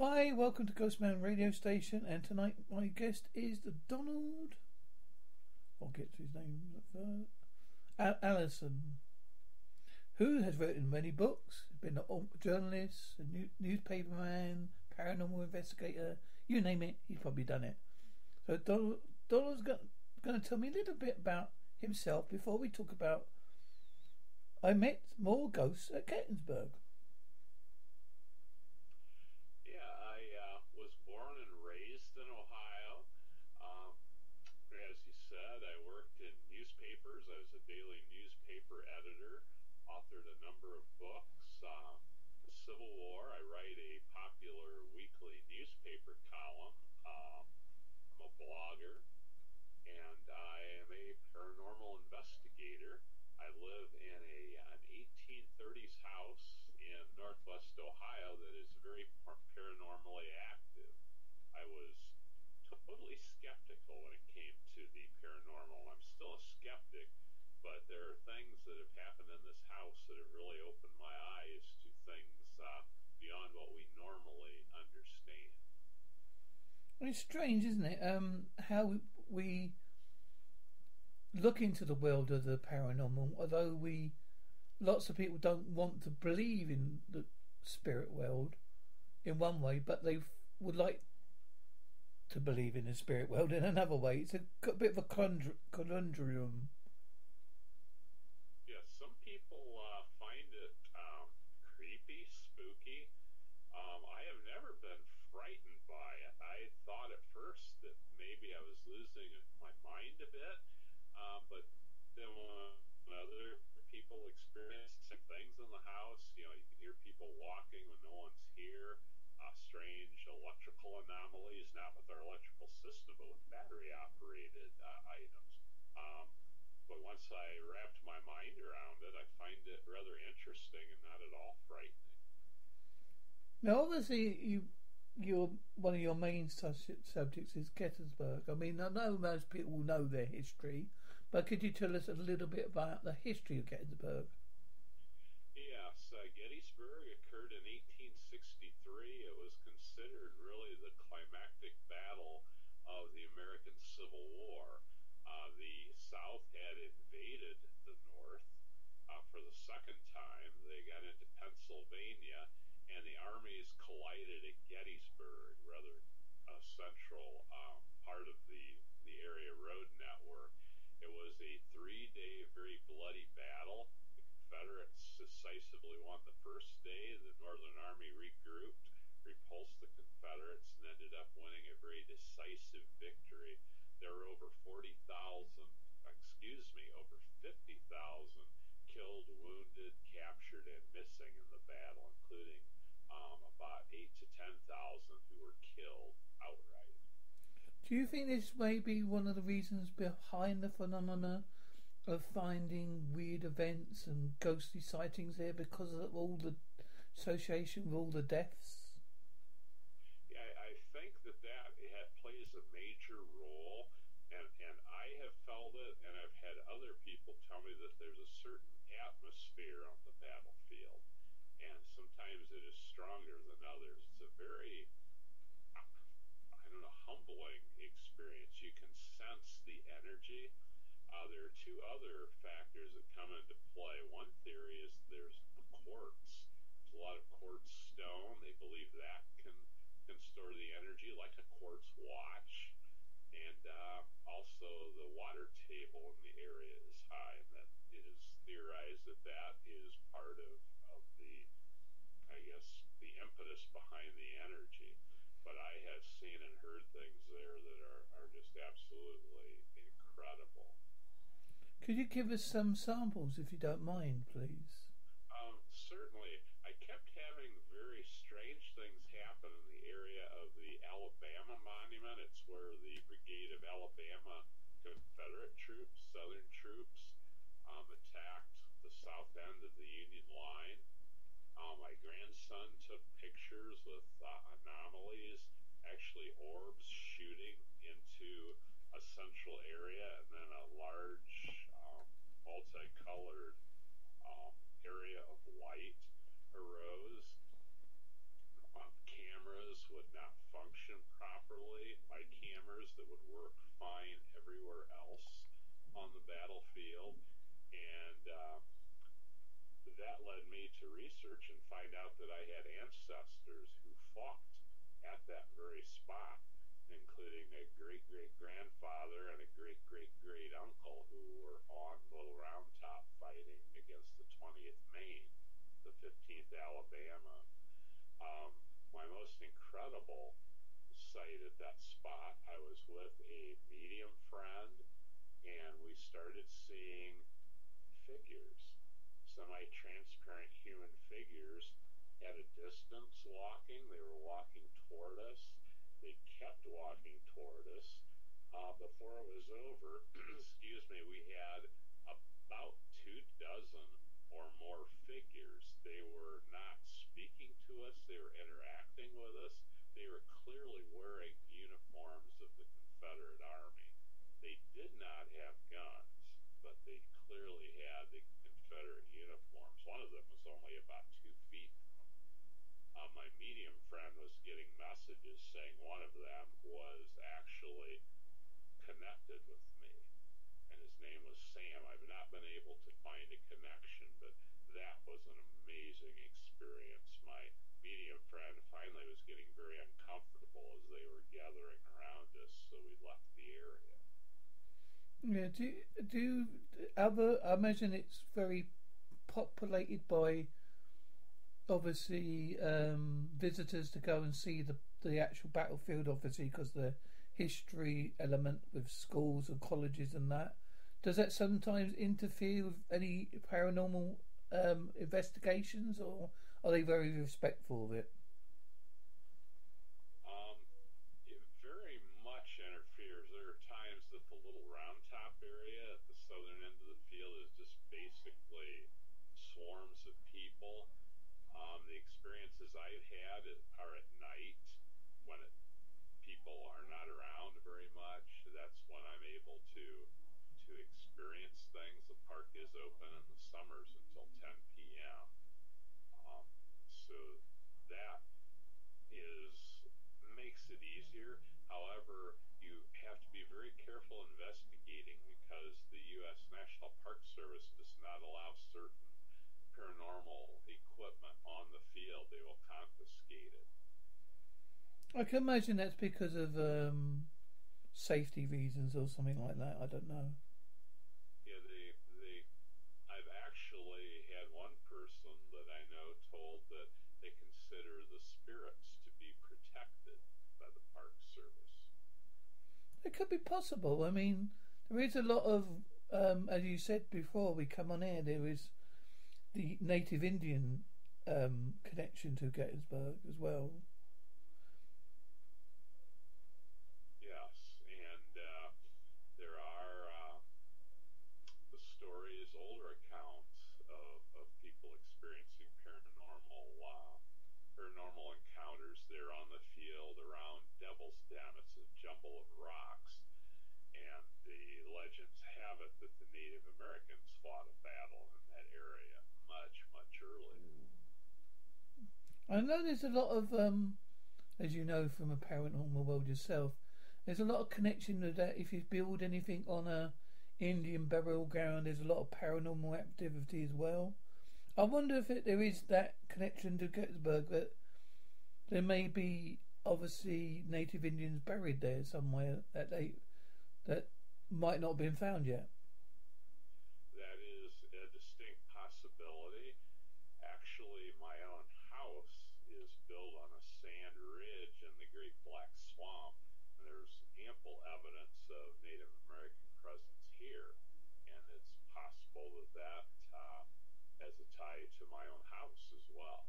Hi, welcome to Ghostman Radio Station, and tonight my guest is the Donald. I'll get to his name. Allison, who has written many books, been a journalist, a newspaper man, paranormal investigator, you name it, he's probably done it. So Donald's going to tell me a little bit about himself before we talk about I Met More Ghosts at Gettysburg. It's strange, isn't it? How we look into the world of the paranormal, although lots of people don't want to believe in the spirit world in one way, but they would like to believe in the spirit world in another way. It's a bit of a conundrum. Now, obviously, one of your main subjects is Gettysburg. I mean, I know most people will know their history, but could you tell us a little bit about the history of Gettysburg? Yes, Gettysburg occurred in 1863. It was considered really the climactic battle of the American Civil War. The South had invaded the North for the second time. They got into Pennsylvania, and the armies collided at Gettysburg, rather a central part of the area road network. It was a three-day, very bloody battle. The Confederates decisively won the first day. The Northern Army regrouped, repulsed the Confederates, and ended up winning a very decisive victory. There were over 50,000 killed, wounded, captured, and missing in the battle, including about 8,000 to 10,000 who were killed outright. Do you think this may be one of the reasons behind the phenomena of finding weird events and ghostly sightings there, because of all the association with all the deaths? Yeah, I think that plays a major role, and I have felt it, and I've had other people tell me that there's a certain atmosphere on the battlefield, and sometimes it is stronger than others. It's a very, I don't know, humbling experience. You can sense the energy. There are two other factors that come into play. One theory is there's quartz. There's a lot of quartz stone. They believe that can store the energy like a quartz watch. And also the water table in the area is high, and that it is theorized that is part of the, I guess, the impetus behind the energy. But I have seen and heard things there that are just absolutely incredible. Could you give us some samples, if you don't mind, please? Certainly. I kept having very strange things happen in the area of the Alabama Monument. It's where the Brigade of Alabama Confederate troops, Southern troops, attacked the south end of the Union line. My grandson took pictures with anomalies, actually orbs shooting into a central area, and then a large multicolored area of white arose. Cameras with function properly by cameras that would work fine everywhere else on the battlefield. And that led me to research and find out that I had ancestors who fought at that very spot, including a great-great-grandfather and a great-great-great-uncle who were on Little Round Top fighting against the 20th Maine, the 15th Alabama. My most incredible sight at that spot, I was with a medium friend, and we started seeing figures, semi-transparent human figures, at a distance walking. They were walking toward us. They kept walking toward us. Before it was over, excuse me, we had about 24 or more figures. They were not speaking to us. They were interacting with us. They were clearly wearing uniforms of the Confederate Army. They did not have guns, but they clearly had the Confederate uniforms. One of them was only about 2 feet. My medium friend was getting messages saying one of them was actually connected with me, and his name was Sam. I've not been able to find a connection, but that was an amazing experience. My medium friend finally was getting very uncomfortable as they were gathering around us, so we left the area. Yeah, I imagine it's very populated by obviously visitors to go and see the actual battlefield, obviously, because the history element with schools and colleges and that. Does that sometimes interfere with any paranormal investigations, or are they very respectful of it? It very much interferes. There are times that the Little Round Top area at the southern end of the field is just basically swarms of people. The experiences I've had are at night when people are not around very much. That's when I'm able to experience things. The park is open in the summers until 10 p.m. So that makes it easier. However, you have to be very careful investigating because the U.S. National Park Service does not allow certain paranormal equipment on the field. They will confiscate it. I can imagine that's because of safety reasons or something like that. I don't know. Yeah, I've actually had one person that I know told that they consider the spirits to be protected by the Park Service. It could be possible. I mean, there is a lot of, as you said before we come on air, there is the native Indian connection to Gettysburg as well. Yes, and there are the stories, older accounts of people experiencing paranormal encounters there on the field around Devil's Dam. It's a jumble of rocks, and the legends have it that the Native Americans fought a battle in that area much earlier. I know there's a lot of, as you know from a paranormal world yourself, there's a lot of connection with that. If you build anything on a Indian burial ground, there's a lot of paranormal activity as well. I wonder if there is that connection to Gettysburg, that there may be obviously native Indians buried there somewhere that might not have been found yet. That is a distinct possibility. Actually, my own house is built on a sand ridge in the Great Black Swamp. There's ample evidence of Native American presence here, and it's possible that has a tie to my own house as well.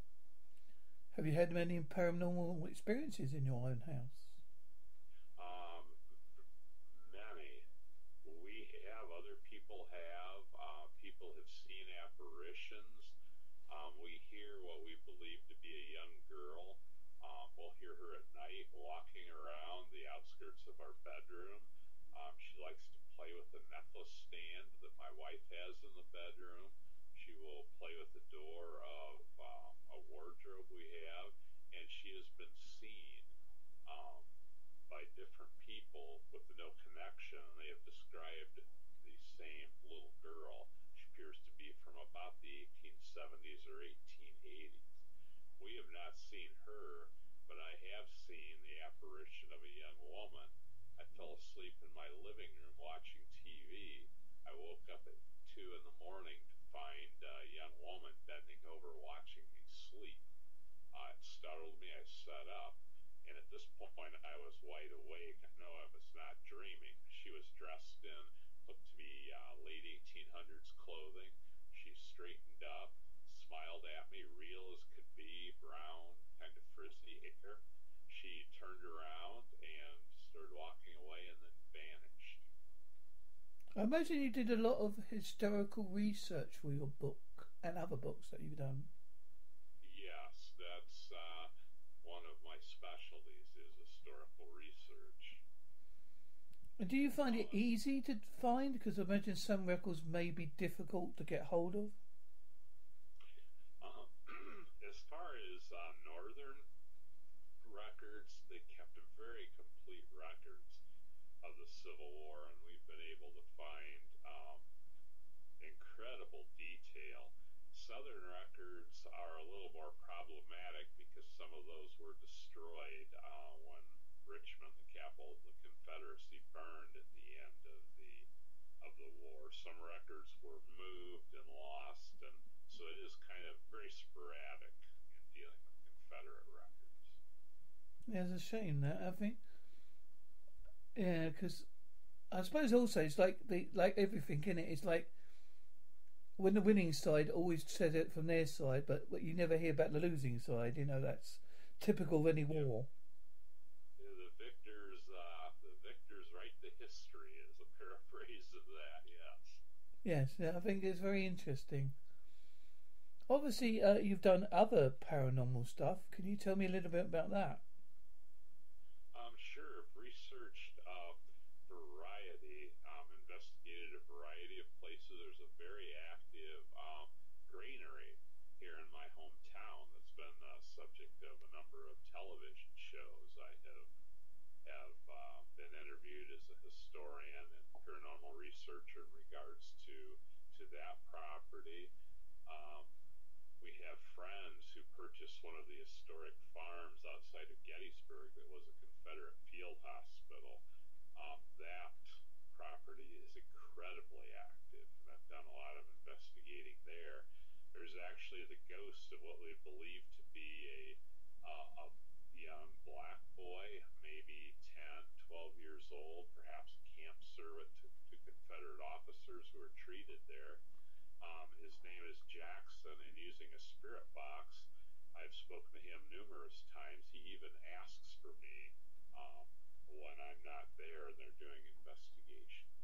Have you had many paranormal experiences in your own house? Many. We have, other people have. People have seen apparitions. We hear what we believe to be a young girl. We'll hear her at night walking around the outskirts of our bedroom. She likes to play with the necklace stand that my wife has in the bedroom. She will play with the door of a wardrobe we have, and she has been seen different people with no connection. They have described the same little girl. She appears to be from about the 1870s or 1880s. We have not seen her, but I have seen the apparition of a young woman. I fell asleep in my living room watching TV. I woke up at 2 in the morning to find a young woman bending over watching me sleep. It startled me. I sat up, and at this point I was wide awake. I know I was not dreaming. She was dressed in looked to be late 1800s clothing. She straightened up, smiled at me, real as could be, brown, kind of frizzy hair. She turned around and started walking away and then vanished. I imagine you did a lot of historical research for your book and other books that you've done. Yes, that's one of my specialties is historical research. And do you find it easy to find? Because I imagine some records may be difficult to get hold of. As far as northern records, they kept a very complete records of the Civil War, and we've been able to find incredible detail. Southern records are a little more problematic because some of those were destroyed when Richmond, the capital of the Confederacy, burned at the end of the war. Some records were moved and lost, and so it is kind of very sporadic in dealing with Confederate records. Yeah, it's a shame that I think. Yeah, because I suppose also it's like the everything in it. It's like when the winning side always said it from their side, but you never hear about the losing side. You know, that's typical of any war. The victors write the history is a paraphrase of that. Yes. Yes, yeah, I think it's very interesting. Obviously, you've done other paranormal stuff. Can you tell me a little bit about that? I'm sure. I've researched investigated a variety of places. There's a very active granary here in my hometown that's been the subject of a number of television shows. I have been interviewed as a historian and paranormal researcher in regards to that property. We have friends who purchased one of the historic farms outside of Gettysburg that was a Confederate field hospital. That property is incredibly active, and I've done a lot of investigating there. There's actually the ghost of what we believe to be a young black boy, maybe 10, 12 years old, perhaps a camp servant to Confederate officers who were treated there. His name is Jackson, and using a spirit box, I've spoken to him numerous times. He even asks for me when I'm not there and they're doing investigations.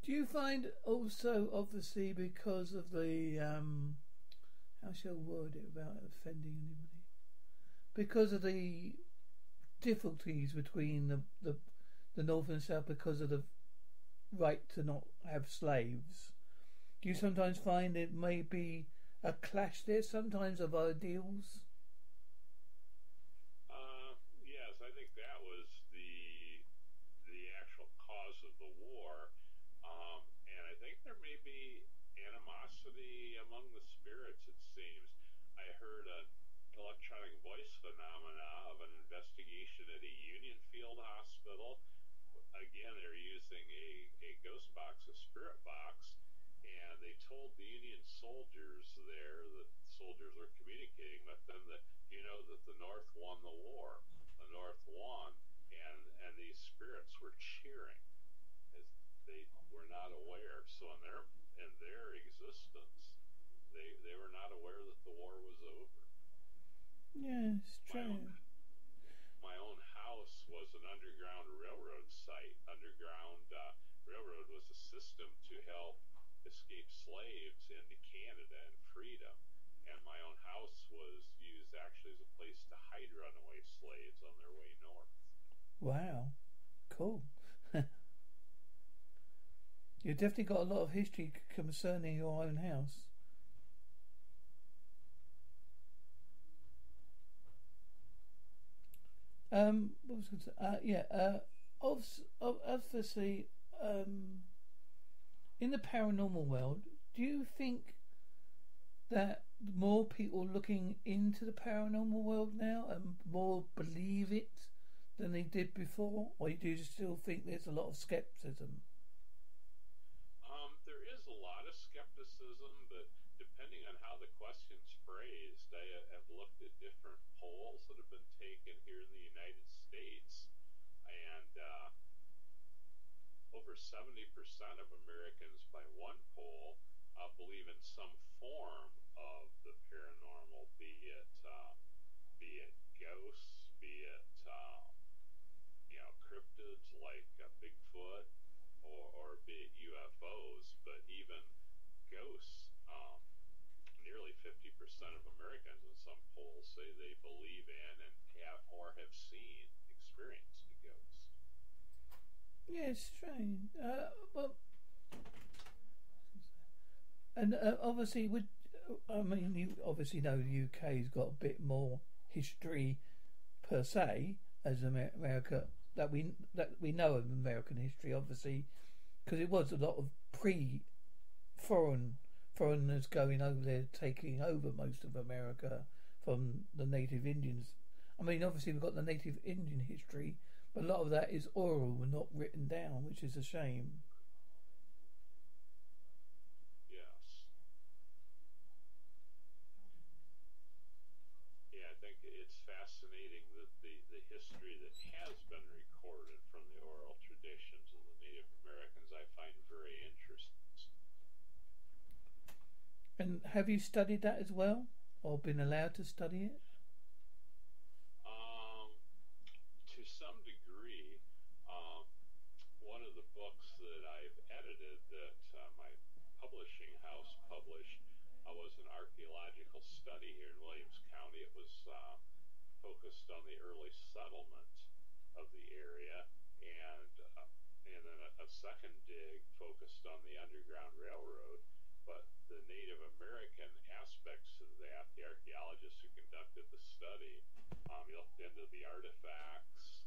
Do you find also, obviously, because of the, how shall I word it without offending anybody? Because of the difficulties between the North and South, because of the right to not have slaves, do you sometimes find it may be a clash there sometimes of ideals? Yes, I think that was the actual cause of the war. And I think there may be animosity among the spirits, it seems. I heard an electronic voice phenomena of an investigation at a Union Field hospital. Again, they're using a ghost box, a spirit box. And they told the Union soldiers there, the soldiers were communicating with them that, you know, that the North won the war. The North won, and these spirits were cheering as they were not aware. So in their existence, they were not aware that the war was over. Yeah, it's true. My own house was an Underground Railroad site. Underground Railroad was a system to help escaped slaves into Canada and freedom, and my own house was used actually as a place to hide runaway slaves on their way north. Wow, cool. You've definitely got a lot of history concerning your own house. What was it? Obviously, in the paranormal world, do you think that more people are looking into the paranormal world now and more believe it than they did before, or do you still think there's a lot of skepticism? There is a lot of skepticism, but depending on how the question's phrased, I have looked at different polls that have been taken here in the United States, and over 70% of Americans by one poll believe in some form of the paranormal, be it ghosts, be it cryptids like Bigfoot, or be it UFOs, but even ghosts. Nearly 50% of Americans in some polls say they believe in and have or have seen experienced a ghost. Yeah, it's strange. Obviously, you obviously know the UK's got a bit more history per se as America, that we know of American history, obviously, because it was a lot of foreigners going over there, taking over most of America from the native Indians. I mean, obviously we've got the native Indian history, but a lot of that is oral and not written down, which is a shame. Fascinating that the history that has been recorded from the oral traditions of the Native Americans, I find very interesting. And have you studied that as well, or been allowed to study it? To some degree. One of the books that I've edited that my publishing house published was an archaeological study here in Williams County. It was focused on the early settlement of the area, and then a second dig focused on the Underground Railroad. But the Native American aspects of that, the archaeologists who conducted the study looked into the artifacts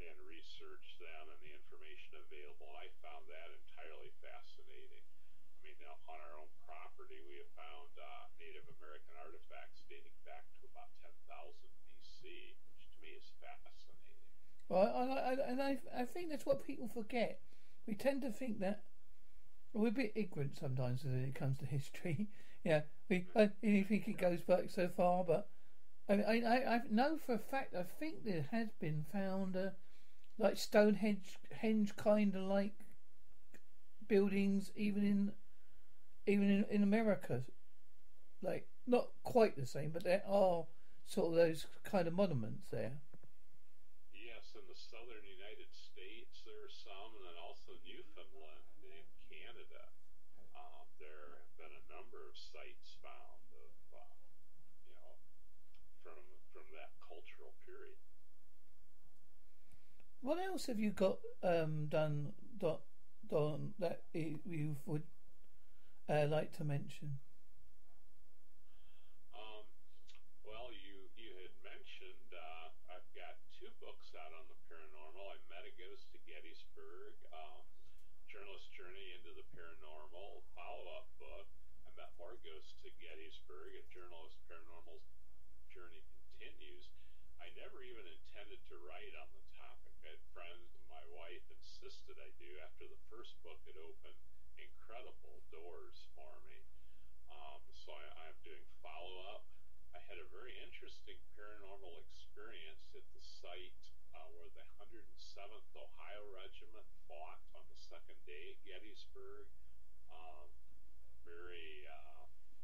and researched them and the information available. I found that entirely fascinating. I mean, now on our own property, we have found Native American artifacts dating back to about 10,000 BC, which to me is fascinating. Well, I think that's what people forget. We tend to think that we're a bit ignorant sometimes when it comes to history. Yeah, you think it goes back so far, but I know for a fact, I think there has been found like Stonehenge kind of like buildings even in America, like not quite the same, but there are sort of those kind of monuments there. Yes, in the southern United States there are some, and then also Newfoundland and Canada. There have been a number of sites found of from that cultural period. What else have you got done, Don, that you would like to mention? Well, you had mentioned I've got two books out on the paranormal. I Met a Ghost to Gettysburg, Journalist's Journey into the Paranormal, follow-up book. I Met More Ghosts to Gettysburg, and Journalist's Paranormal's Journey Continues. I never even intended to write on the topic. I had friends, and my wife insisted I do after the first book had opened incredible doors for me. So I'm doing follow-up. I had a very interesting paranormal experience at the site where the 107th Ohio Regiment fought on the second day at Gettysburg. Very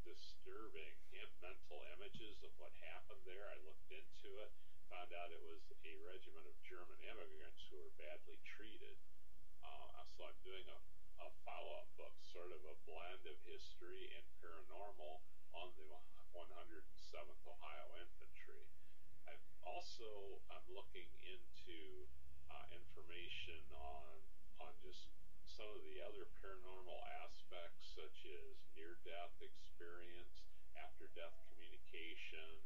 disturbing mental images of what happened there. I looked into it, found out it was a regiment of German immigrants who were badly treated. So I'm doing a follow-up book, sort of a blend of history and paranormal on the 107th Ohio Infantry. I'm looking into information on just some of the other paranormal aspects, such as near-death experience, after-death communication,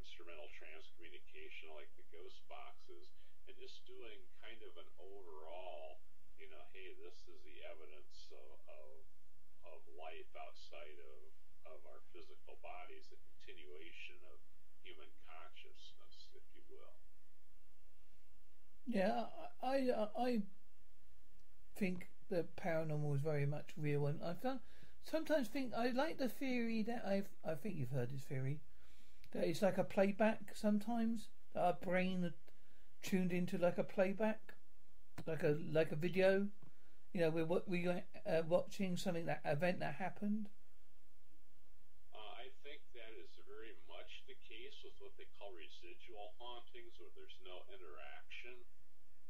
instrumental trans information like the ghost boxes, and just doing kind of an overall, you know, hey, this is the evidence of life outside of our physical bodies, the continuation of human consciousness, if you will. Yeah, I think the paranormal is very much real, and sometimes think I like the theory that I think you've heard this theory, that it's like a playback sometimes, that our brain are tuned into like a playback, like a video. You know, we're watching something, that event that happened. I think that is very much the case with what they call residual hauntings, where there's no interaction.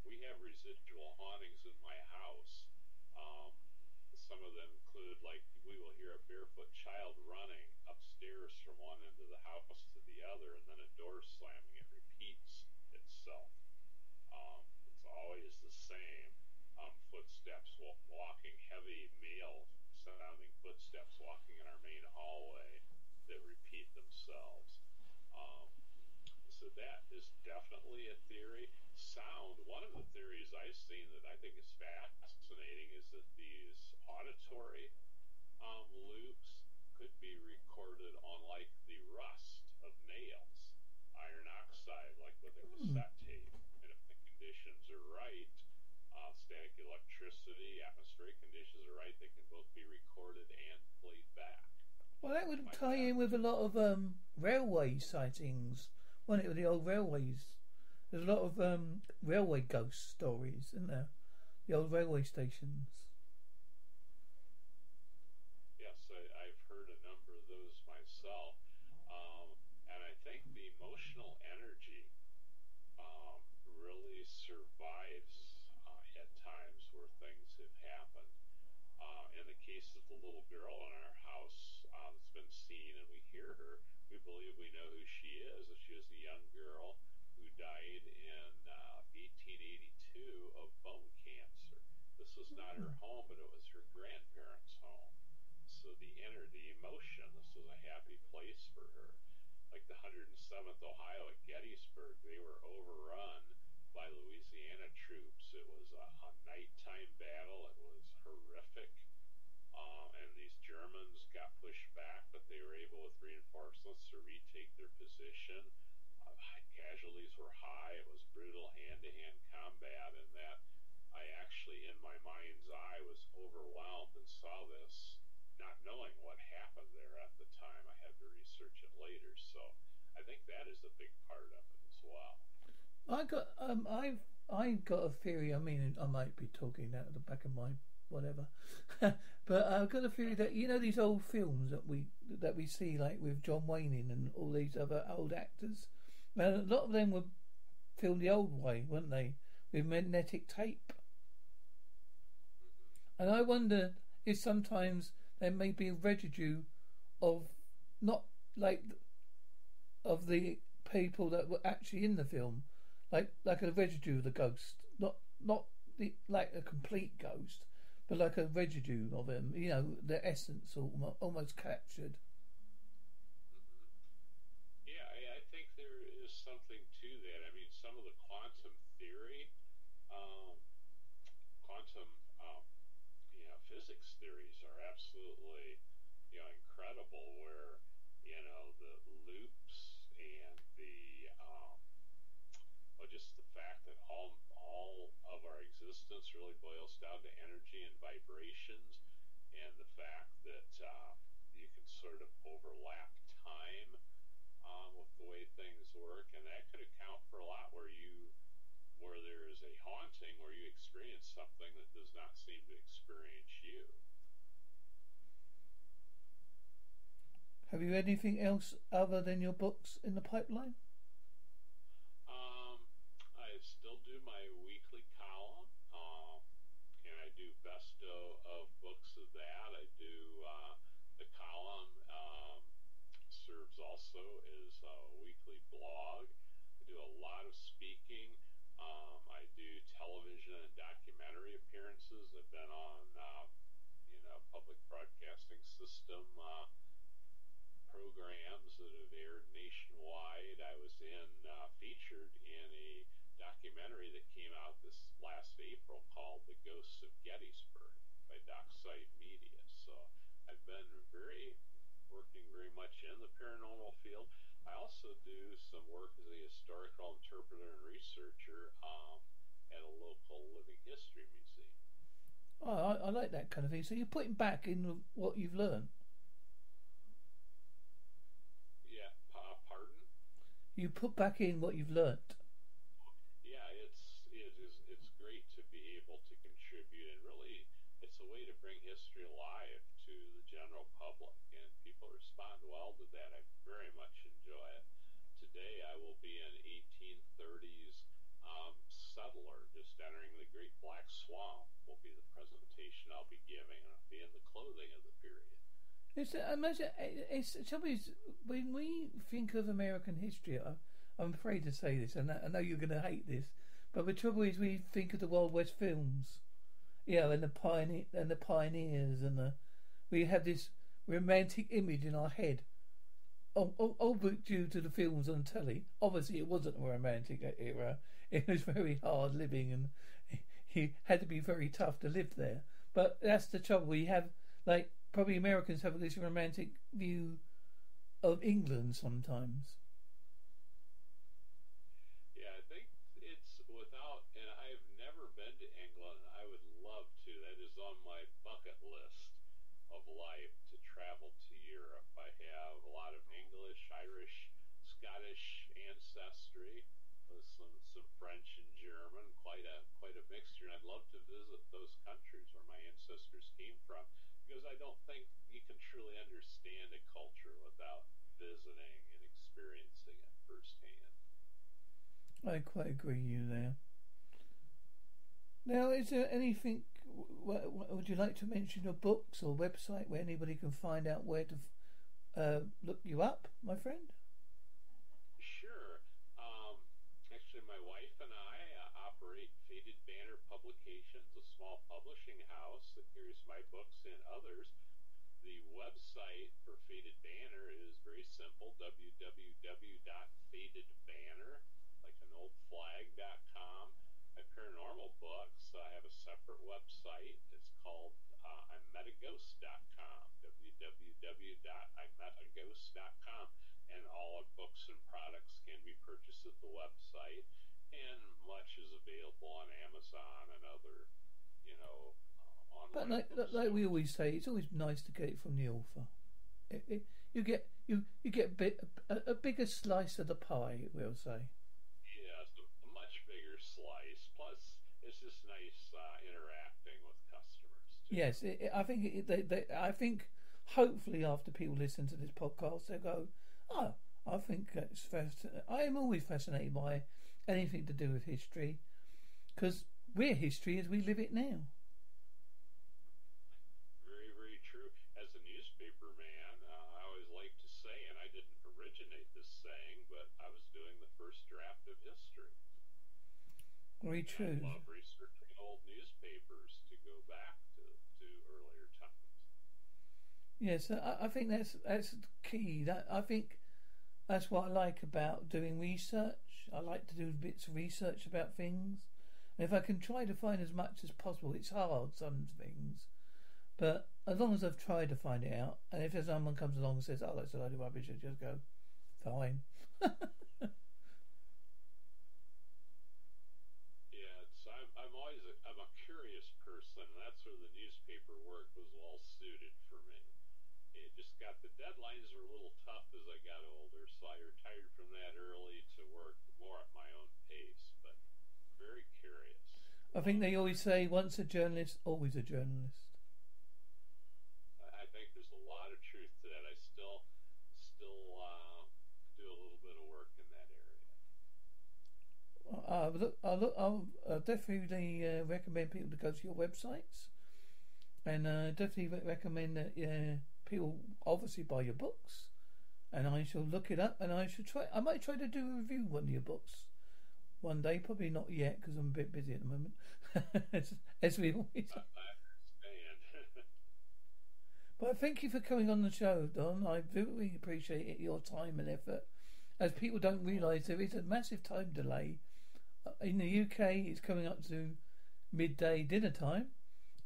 We have residual hauntings in my house. Some of them include, like, we will hear a barefoot child running upstairs from one end of the house to the other, and then a door slamming. It repeats itself. It's always the same. Footsteps walking, heavy male sounding footsteps walking in our main hallway that repeat themselves. So that is definitely a theory. Sound, one of the theories I've seen that I think is fascinating is that these auditory loops could be recorded on, like, the rust of nails, iron oxide, like with a cassette tape. And if the conditions are right, static electricity, atmospheric conditions are right, they can both be recorded and played back. Well, that would tie in with a lot of railway sightings. Wasn't it with the old railways? There's a lot of railway ghost stories, isn't there? The old railway stations. Yes, I've heard a number of those myself. And I think the emotional energy really survives at times where things have happened. In the case of the little girl in our house that's been seen, and we hear her, we believe we know who she is. If she was a young girl who died in 1882 of bone cancer. This was not her home, but it was her grandparents' home. So the emotion, this was a happy place for her. Like the 107th Ohio at Gettysburg, they were overrun by Louisiana troops. It was a nighttime battle. It was horrific. And these Germans got pushed back, but they were able with reinforcements to retake their position. Casualties were high. It was brutal hand-to-hand combat, and that I actually, in my mind's eye, was overwhelmed and saw this, not knowing what happened there at the time. I had to research it later, so I think that is a big part of it as well. I've got a theory. I mean, I might be talking out of the back of my whatever, but I've got a theory that, you know, these old films that we see, like with John Wayne in and all these other old actors, and a lot of them were filmed the old way, weren't they, with magnetic tape. And I wonder if sometimes there may be a residue of, not like of the people that were actually in the film, like a residue of the ghost, not like a complete ghost, but like a residue of him, you know, the essence almost captured. Yeah, I think there is something to that. I mean, some of the quantum theory, physics theories are absolutely, you know, incredible, where, you know, the loops and the, just the fact that all of our existence really boils down to energy and vibrations, and the fact that you can sort of overlap time with the way things work, and that could account for a lot where there is a haunting, where you experience something that does not seem to experience you. Have you had anything else other than your books in the pipeline? I still do my weekly column, and I do Besto of books of that. I do the column serves also as a weekly blog. I do a lot of speaking. I do television and documentary appearances. I've been on, public broadcasting system programs that have aired nationwide. I was in feature featured in a documentary that came out this last April called The Ghosts of Gettysburg by DocSite Media. So I've been working very much in the paranormal field. I also do some work as a historical interpreter and researcher at a local living history museum. Oh, I like that kind of thing. So you're putting back in what you've learned. Yeah, pardon? You put back in what you've learnt. Yeah, it's great to be able to contribute, and really it's a way to bring history alive to the general public, and people respond well to that. I very much enjoy it. Today I will be an 1830s settler just entering the Great Black Swamp. Will be the presentation I'll be giving, and I'll be in the clothing of the period. It's when we think of American history, I'm afraid to say this, and I know you're going to hate this, but the trouble is we think of the Wild West films, you know, and the pioneers, and we have this romantic image in our head, all but due to the films on telly. Obviously, it wasn't a romantic era; it was very hard living, and he had to be very tough to live there. But that's the trouble. You have Probably Americans have this romantic view of England sometimes. Yeah, I think it's without, and I've never been to England. I would love to. That is on my bucket list of life, to travel to Europe. I have a lot of English, Irish, Scottish ancestry, with some French and German, quite a mixture. And I'd love to visit those countries where my ancestors came from, because I don't think you can truly understand a culture without visiting and experiencing it firsthand. I quite agree with you there. Now, is there anything, would you like to mention, your books or website where anybody can find out where to look you up, my friend? Sure. Actually, my wife and I operate Faded Banner Publications, a small publishing house that carries my books and others. The website for Faded Banner is very simple, www.fadedbanner.com. Like an old flag.com. My paranormal books, I have a separate website. It's called imetaghost.com, www.imetaghost.com, and all our books and products can be purchased at the website, and much is available on Amazon and other, online. But like we always say, it's always nice to get it from the author. You get a bigger slice of the pie, we'll say. Slice, plus it's just nice interacting with customers too. Yes, I think hopefully after people listen to this podcast they'll go, oh, I think that's fascinating. I am always fascinated by anything to do with history, because we're history as we live it now. Very, very true. As a newspaper man, I always like to say, and I didn't originate this saying, but I was doing the first draft of history. Very true. I love researching old newspapers to go back to earlier times. Yes, I think that's key. I think that's what I like about doing research. I like to do bits of research about things, and if I can try to find as much as possible, it's hard, some things, but as long as I've tried to find it out, and if someone comes along and says, oh, that's a load of rubbish, I just go, fine. I'm a curious person, and that's where the newspaper work was well suited for me. It just got, the deadlines were a little tough as I got older, so I retired from that early to work more at my own pace, but very curious. I think they always say, once a journalist, always a journalist. I think there's a lot of truth to that. I still do a little bit of work in that area. I'll definitely recommend people to go to your websites, and definitely recommend that people obviously buy your books, and I shall look it up, and I might try to do a review of one of your books one day, probably not yet because I'm a bit busy at the moment, as we always are. But thank you for coming on the show, Don. I really appreciate your time and effort, as people don't realise there is a massive time delay. In the UK it's coming up to midday dinner time,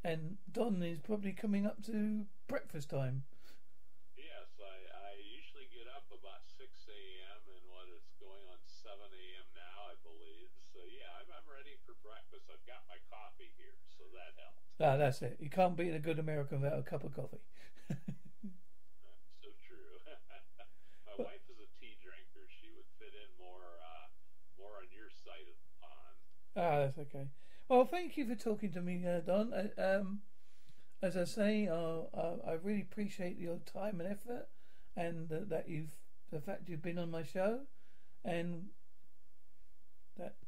and Don is probably coming up to breakfast time. Yes, I usually get up about 6 a.m. and what is going on 7 a.m. now, I believe. So yeah, I'm ready for breakfast. I've got my coffee here, so that helps. Ah, that's it. You can't be a good American without a cup of coffee. So true. My wife is a tea drinker. She would fit in more on your side of the pond. Ah, that's okay. Well, thank you for talking to me, Don. As I say, I really appreciate your time and effort, and the fact you've been on my show, and that